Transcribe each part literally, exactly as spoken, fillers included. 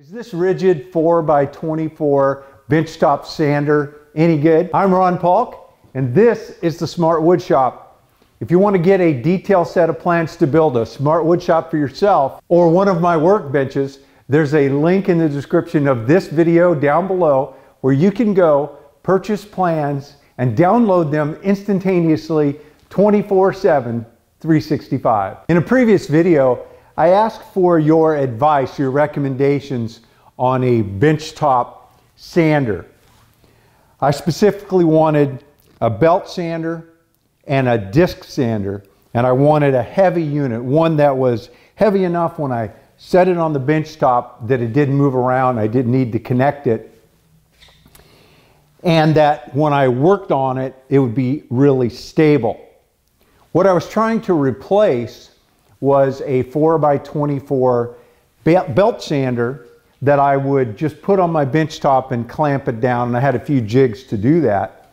Is this RIDGID four by twenty-four benchtop sander any good? I'm Ron Paulk, and this is the Smart Wood Shop. If you want to get a detailed set of plans to build a Smart Wood Shop for yourself or one of my workbenches, there's a link in the description of this video down below where you can go purchase plans and download them instantaneously twenty-four seven, three sixty-five. In a previous video, I asked for your advice, your recommendations on a benchtop sander. I specifically wanted a belt sander and a disc sander, and I wanted a heavy unit, one that was heavy enough when I set it on the benchtop that it didn't move around, I didn't need to connect it, and that when I worked on it, it would be really stable. What I was trying to replace was a four by twenty-four belt sander that I would just put on my benchtop and clamp it down, and I had a few jigs to do that.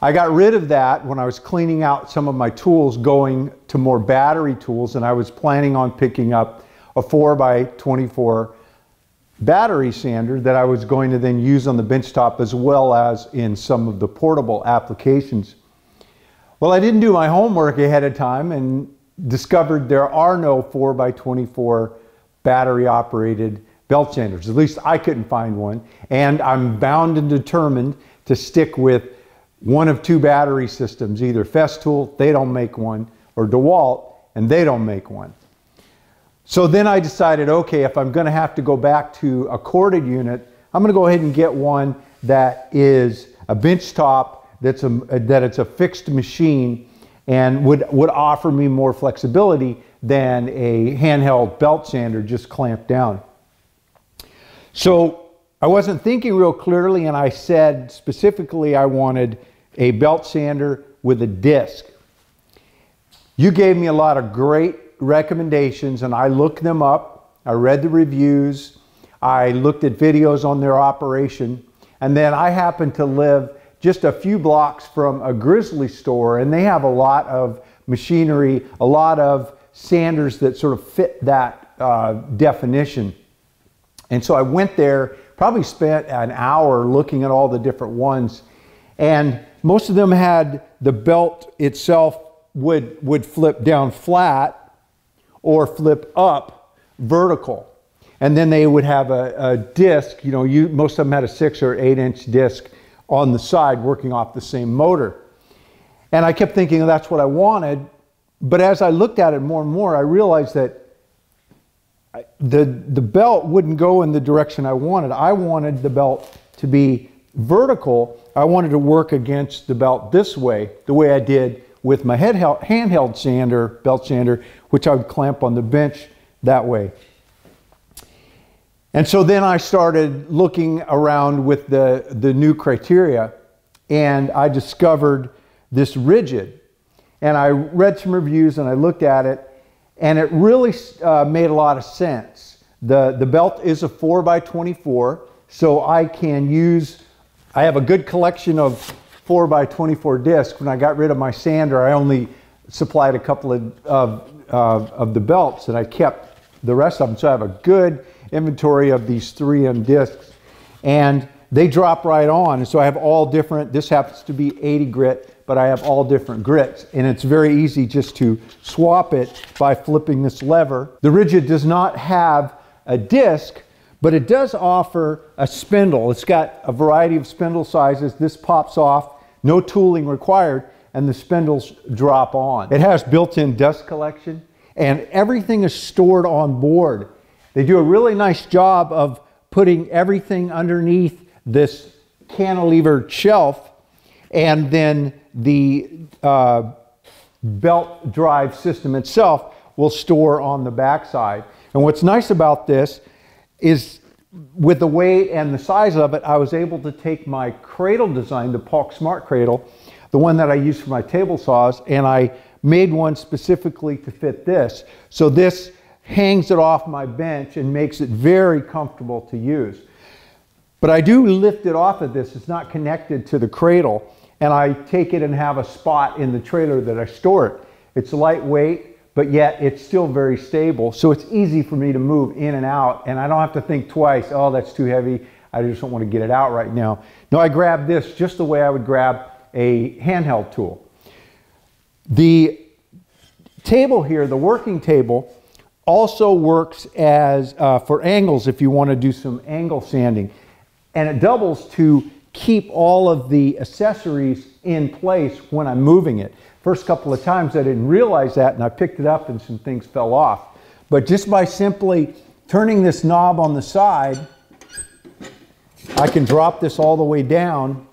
I got rid of that when I was cleaning out some of my tools, going to more battery tools, and I was planning on picking up a four by twenty-four battery sander that I was going to then use on the benchtop as well as in some of the portable applications. Well, I didn't do my homework ahead of time and discovered there are no four by twenty-four battery operated belt sanders. At least I couldn't find one, and I'm bound and determined to stick with one of two battery systems, either Festool, they don't make one, or DeWalt, and they don't make one. So then I decided, okay, if I'm going to have to go back to a corded unit, I'm going to go ahead and get one that is a benchtop, that's a, that it's a fixed machine, and would, would offer me more flexibility than a handheld belt sander just clamped down. So I wasn't thinking real clearly, and I said specifically I wanted a belt sander with a disc. You gave me a lot of great recommendations, and I looked them up, I read the reviews, I looked at videos on their operation, and then I happened to live just a few blocks from a Grizzly store, and they have a lot of machinery, a lot of sanders that sort of fit that uh, definition. And so I went there, probably spent an hour looking at all the different ones, and most of them had the belt itself would, would flip down flat or flip up vertical. And then they would have a, a disc, you know, you, most of them had a six or eight inch disc on the side working off the same motor. And I kept thinking, well, that's what I wanted, but as I looked at it more and more, I realized that I, the, the belt wouldn't go in the direction I wanted. I wanted the belt to be vertical. I wanted to work against the belt this way, the way I did with my head held, handheld sander, belt sander, which I would clamp on the bench that way. And so then I started looking around with the, the new criteria, and I discovered this RIDGID. And I read some reviews and I looked at it, and it really uh, made a lot of sense. The, the belt is a four by twenty-four, so I can use, I have a good collection of four by twenty-four discs. When I got rid of my sander, I only supplied a couple of, of, uh, of the belts, and I kept the rest of them, so I have a good inventory of these three M discs, and they drop right on. And so I have all different, this happens to be eighty grit, but I have all different grits, and it's very easy just to swap it by flipping this lever. The RIDGID does not have a disc, but it does offer a spindle. It's got a variety of spindle sizes. This pops off, no tooling required, and the spindles drop on. It has built-in dust collection, and everything is stored on board. They do a really nice job of putting everything underneath this cantilever shelf, and then the uh, belt drive system itself will store on the backside. And what's nice about this is with the weight and the size of it, I was able to take my cradle design, the Paulk Smart Cradle, the one that I use for my table saws, and I made one specifically to fit this. So this hangs it off my bench and makes it very comfortable to use. But I do lift it off of this, it's not connected to the cradle, and I take it and have a spot in the trailer that I store it. It's lightweight, but yet it's still very stable. So it's easy for me to move in and out, and I don't have to think twice, oh, that's too heavy, I just don't want to get it out right now. No, I grab this just the way I would grab a handheld tool. The table here, the working table, also works as uh, for angles if you want to do some angle sanding. And it doubles to keep all of the accessories in place when I'm moving it. First couple of times I didn't realize that, and I picked it up and some things fell off. But just by simply turning this knob on the side, I can drop this all the way down,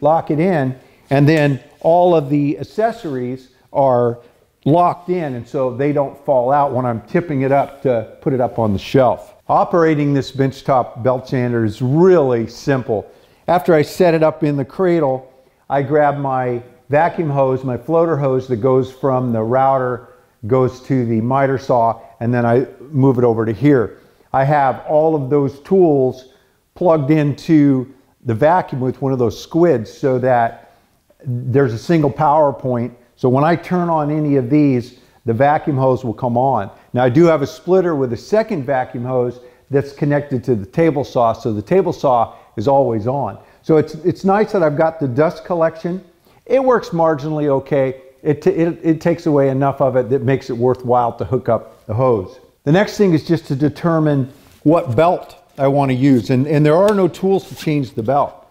lock it in, and then all of the accessories are locked in, and so they don't fall out when I'm tipping it up to put it up on the shelf. Operating this benchtop belt sander is really simple. After I set it up in the cradle, I grab my vacuum hose, my floater hose that goes from the router, goes to the miter saw, and then I move it over to here. I have all of those tools plugged into the vacuum with one of those squids so that there's a single power point. So when I turn on any of these, the vacuum hose will come on. Now I do have a splitter with a second vacuum hose that's connected to the table saw, so the table saw is always on. So it's, it's nice that I've got the dust collection. It works marginally okay. It, t it, it takes away enough of it that makes it worthwhile to hook up the hose. The next thing is just to determine what belt I want to use, and, and there are no tools to change the belt.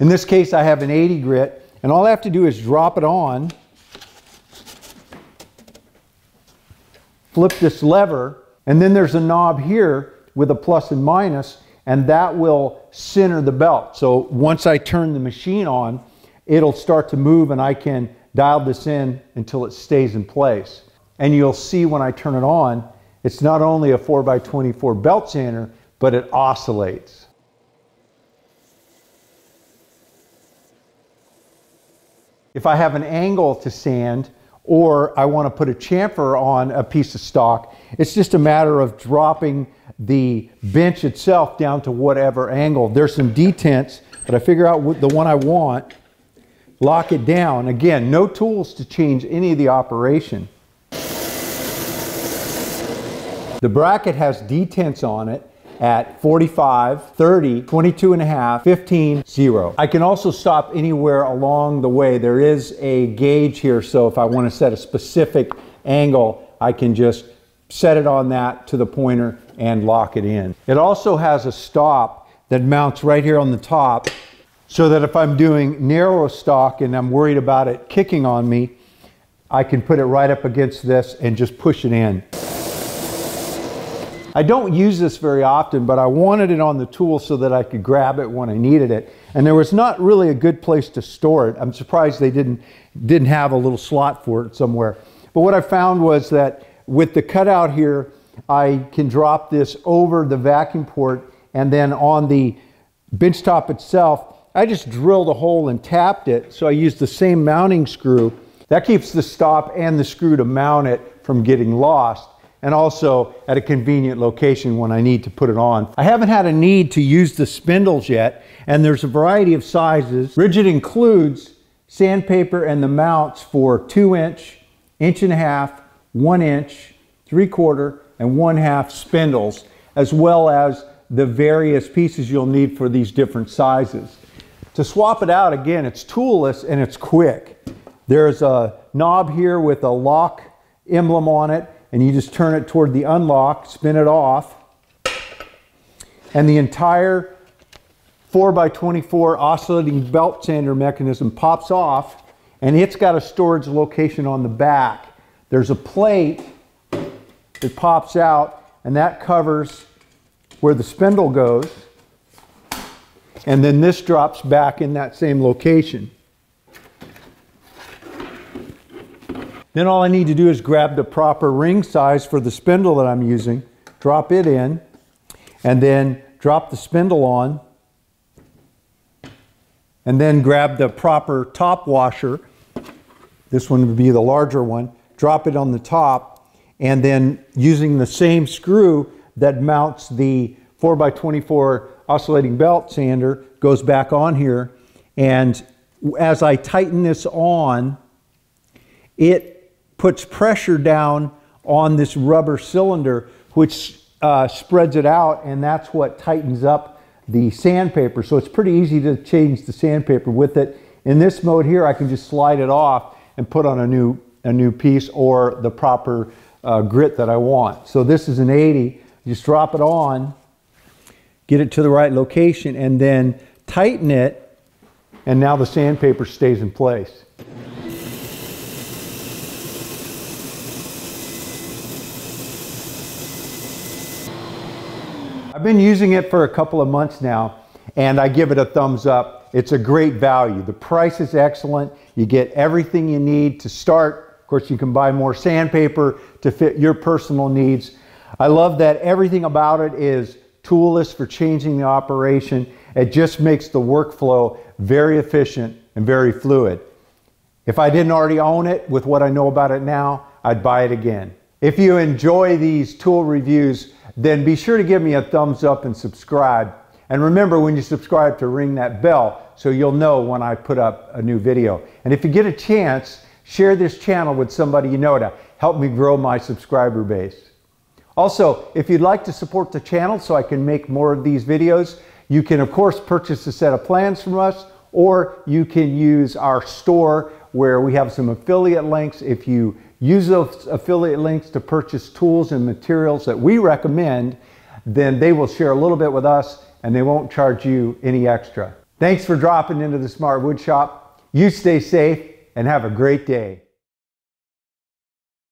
In this case, I have an eighty grit, and all I have to do is drop it on, flip this lever, and then there's a knob here with a plus and minus, and that will center the belt. So once I turn the machine on, it'll start to move, and I can dial this in until it stays in place. And you'll see when I turn it on, it's not only a four by twenty-four belt sander, but it oscillates. If I have an angle to sand, or I want to put a chamfer on a piece of stock, it's just a matter of dropping the bench itself down to whatever angle. There's some detents, but I figure out the one I want, lock it down. Again, no tools to change any of the operation. The bracket has detents on it at forty-five, thirty, twenty-two and a half, fifteen, zero. I can also stop anywhere along the way. There is a gauge here, so if I want to set a specific angle, I can just set it on that to the pointer and lock it in. It also has a stop that mounts right here on the top, so that if I'm doing narrow stock and I'm worried about it kicking on me, I can put it right up against this and just push it in. I don't use this very often, but I wanted it on the tool so that I could grab it when I needed it. And there was not really a good place to store it. I'm surprised they didn't, didn't have a little slot for it somewhere. But what I found was that with the cutout here, I can drop this over the vacuum port, and then on the benchtop itself, I just drilled a hole and tapped it. So I used the same mounting screw. That keeps the stop and the screw to mount it from getting lost, and also at a convenient location when I need to put it on. I haven't had a need to use the spindles yet, and there's a variety of sizes. RIDGID includes sandpaper and the mounts for two inch, inch and a half, one inch, three quarter, and one half spindles, as well as the various pieces you'll need for these different sizes. To swap it out, again, it's toolless and it's quick. There's a knob here with a lock emblem on it, and you just turn it toward the unlock, spin it off, and the entire four by twenty-four oscillating belt sander mechanism pops off, and it's got a storage location on the back. There's a plate that pops out, and that covers where the spindle goes, and then this drops back in that same location. Then all I need to do is grab the proper ring size for the spindle that I'm using, drop it in, and then drop the spindle on, and then grab the proper top washer. This one would be the larger one. Drop it on the top, and then using the same screw that mounts the four by twenty-four oscillating belt sander, goes back on here, and as I tighten this on, it puts pressure down on this rubber cylinder, which uh, spreads it out, and that's what tightens up the sandpaper. So it's pretty easy to change the sandpaper with it. In this mode here, I can just slide it off and put on a new, a new piece or the proper uh, grit that I want. So this is an eighty. Just drop it on, get it to the right location, and then tighten it, and now the sandpaper stays in place. I've been using it for a couple of months now, and I give it a thumbs up. It's a great value. The price is excellent. You get everything you need to start. Of course, you can buy more sandpaper to fit your personal needs. I love that everything about it is toolless for changing the operation. It just makes the workflow very efficient and very fluid. If I didn't already own it, with what I know about it now, I'd buy it again. If you enjoy these tool reviews, then be sure to give me a thumbs up and subscribe. And remember, when you subscribe, to ring that bell so you'll know when I put up a new video. And if you get a chance, share this channel with somebody you know to help me grow my subscriber base. Also, if you'd like to support the channel so I can make more of these videos, you can of course purchase a set of plans from us, or you can use our store where we have some affiliate links. If you use those affiliate links to purchase tools and materials that we recommend, then they will share a little bit with us and they won't charge you any extra. Thanks for dropping into the Smart Wood Shop. You stay safe and have a great day.